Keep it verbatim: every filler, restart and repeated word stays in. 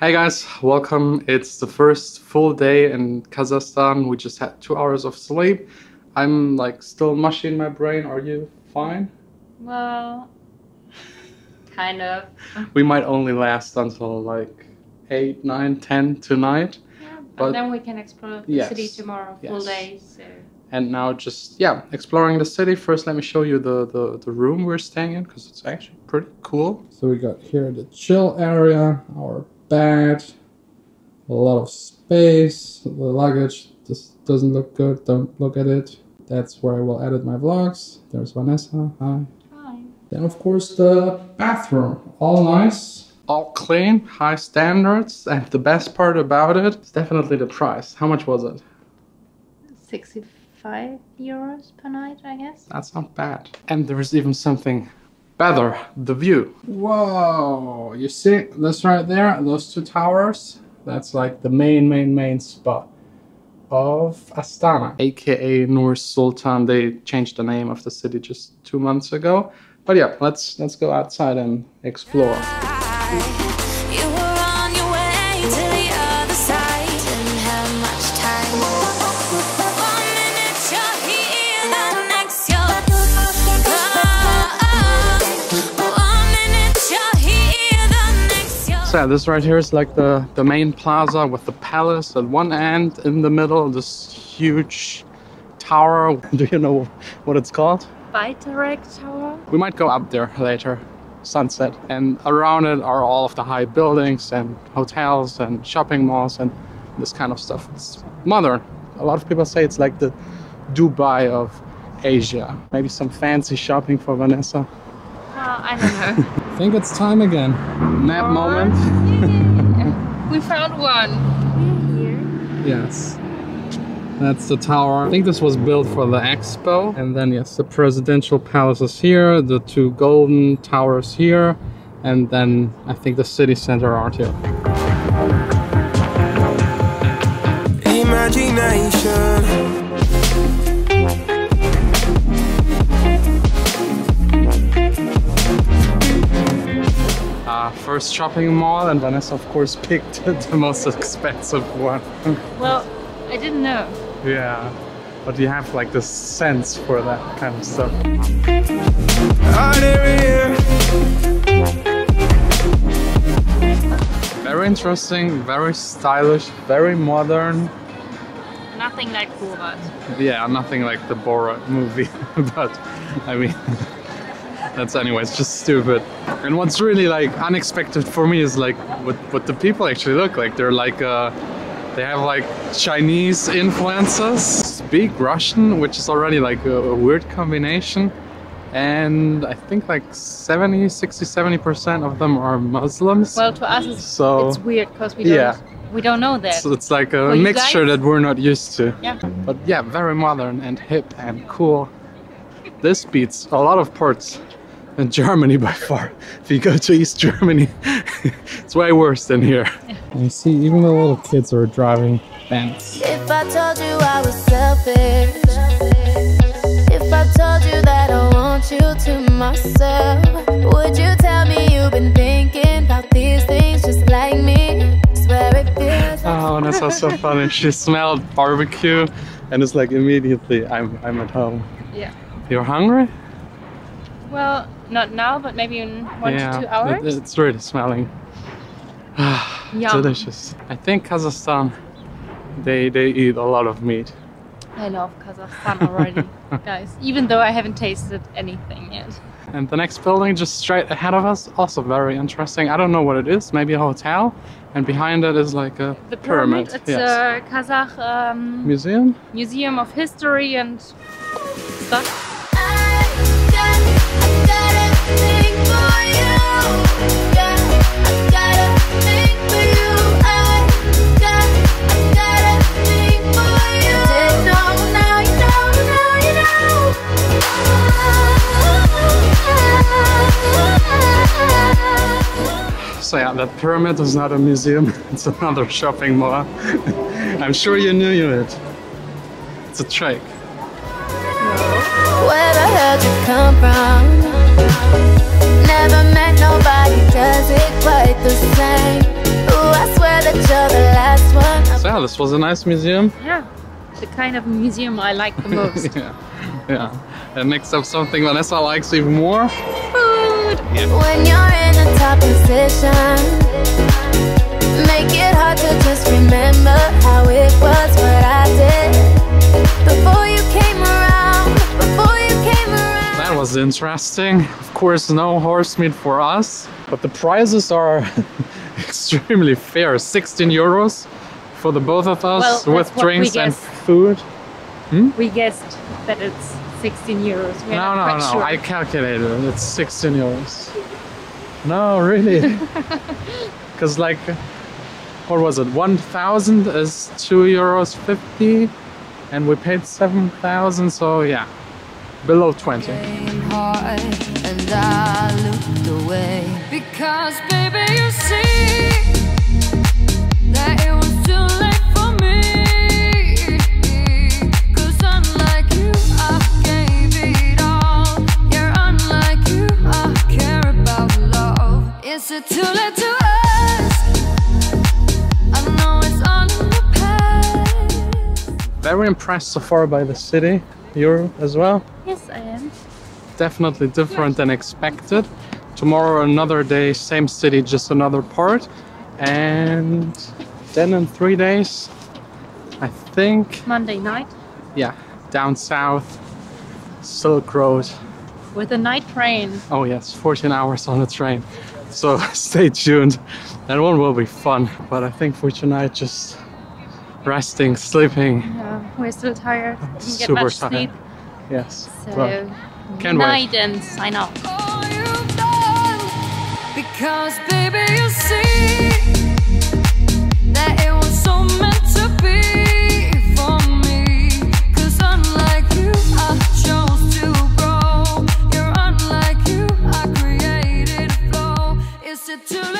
Hey guys, welcome. It's the first full day in Kazakhstan. We just had two hours of sleep. I'm like still mushy in my brain. Are you fine? Well, kind of. We might only last until like eight, nine, ten tonight. Yeah, but, but then we can explore the yes, city tomorrow, full yes. day. So. And now just, yeah, exploring the city. First, let me show you the, the, the room we're staying in because it's actually pretty cool. So we got here the chill area, our bed, a lot of space, the luggage just doesn't look good, don't look at it. That's where I will edit my vlogs. There's Vanessa, hi. Hi. Then of course the bathroom, all nice. All clean, high standards, and the best part about it is definitely the price. How much was it? sixty-five euros per night, I guess. That's not bad. And there is even something better, the view. Whoa, you see this right there, those two towers? That's like the main, main, main spot of Astana, aka Nur Sultan. They changed the name of the city just two months ago. But yeah, let's let's go outside and explore. So this right here is like the, the main plaza with the palace at one end, in the middle this huge tower. Do you know what it's called? Bitarek tower. We might go up there later, sunset. And around it are all of the high buildings and hotels and shopping malls and this kind of stuff. It's modern. A lot of people say it's like the Dubai of Asia. Maybe some fancy shopping for Vanessa. Uh, I don't know. I think it's time again. Nap oh, moment. Yeah. We found one. We're here. Yes. That's the tower. I think this was built for the expo. And then yes, the presidential palace is here, the two golden towers here, and then I think the city center art here. Imagination. First shopping mall, and Vanessa of course picked the most expensive one. Well, I didn't know. Yeah, but you have like this sense for that kind of stuff. Very interesting, very stylish, very modern. Nothing like Borat. Yeah, nothing like the Borat movie, but I mean... That's anyways just stupid. And what's really like unexpected for me is like what what the people actually look like. They're like uh, they have like Chinese influences, speak Russian, which is already like a, a weird combination. And I think like seventy, sixty, seventy percent of them are Muslims. Well, to us it's, so, it's weird because we don't yeah. we don't know that. So it's like a for mixture that we're not used to. Yeah. But yeah, very modern and hip and cool. This beats a lot of parts. In Germany by far. If you go to East Germany, it's way worse than here. You see, even the little kids are driving vans. If I told you I was selfish, if I told you that I want you to myself, would you tell me you've been thinking about these things just like me? Swear it feels. Oh, that's so funny. She smelled barbecue, and it's like immediately I'm I'm at home. Yeah. You're hungry? Well, not now, but maybe in one yeah, to two hours. It's really smelling delicious. I think Kazakhstan, they, they eat a lot of meat. I love Kazakhstan already, guys, even though I haven't tasted anything yet. And the next building just straight ahead of us, also very interesting. I don't know what it is, maybe a hotel. And behind it is like a the pyramid. pyramid. It's yes. a Kazakh um, museum. Museum of history and stuff. So yeah, that pyramid is not a museum, it's another shopping mall. I'm sure you knew it. It's a trick. Where the hell did you come from? Never met nobody, does it quite the same. Ooh, I Yeah, this was a nice museum. Yeah, the kind of museum I like the most. Yeah, yeah. And next up, something Vanessa likes even more. Food! Yeah. When you're in a top position, make it hard to just remember how it was, what I did before you came around, before you came around. That was interesting. Of course, no horse meat for us, but the prices are extremely fair. sixteen euros for the both of us, well, with drinks and food. Hmm? We guessed that it's sixteen euros. We're no, not no, no. Sure. I calculated it. It's sixteen euros. No, really. Because like, what was it? one thousand is two euros fifty, and we paid seven thousand. So yeah, below twenty. And I looked away because, baby, you see that it was too late for me. 'Cause unlike you, I gave it all. You're unlike you, I care about love. Is it too late to ask? I know it's on the past. Very impressed so far by the city. You're as well? Yes, I am. Definitely different than expected. Tomorrow another day, same city, just another part. And then in three days, I think... Monday night? Yeah, down south, Silk Road. With a night train. Oh yes, fourteen hours on a train. So stay tuned. That one will be fun. But I think for tonight, just resting, sleeping. Yeah, we're still tired. Didn't super get much tired. Sleep. Yes. So. But Can't night wait. And sign off. All you've done, because baby you see that it was so meant to be for me. 'Cause unlike you, I chose to grow. You're unlike you, I created flow. Is it too late?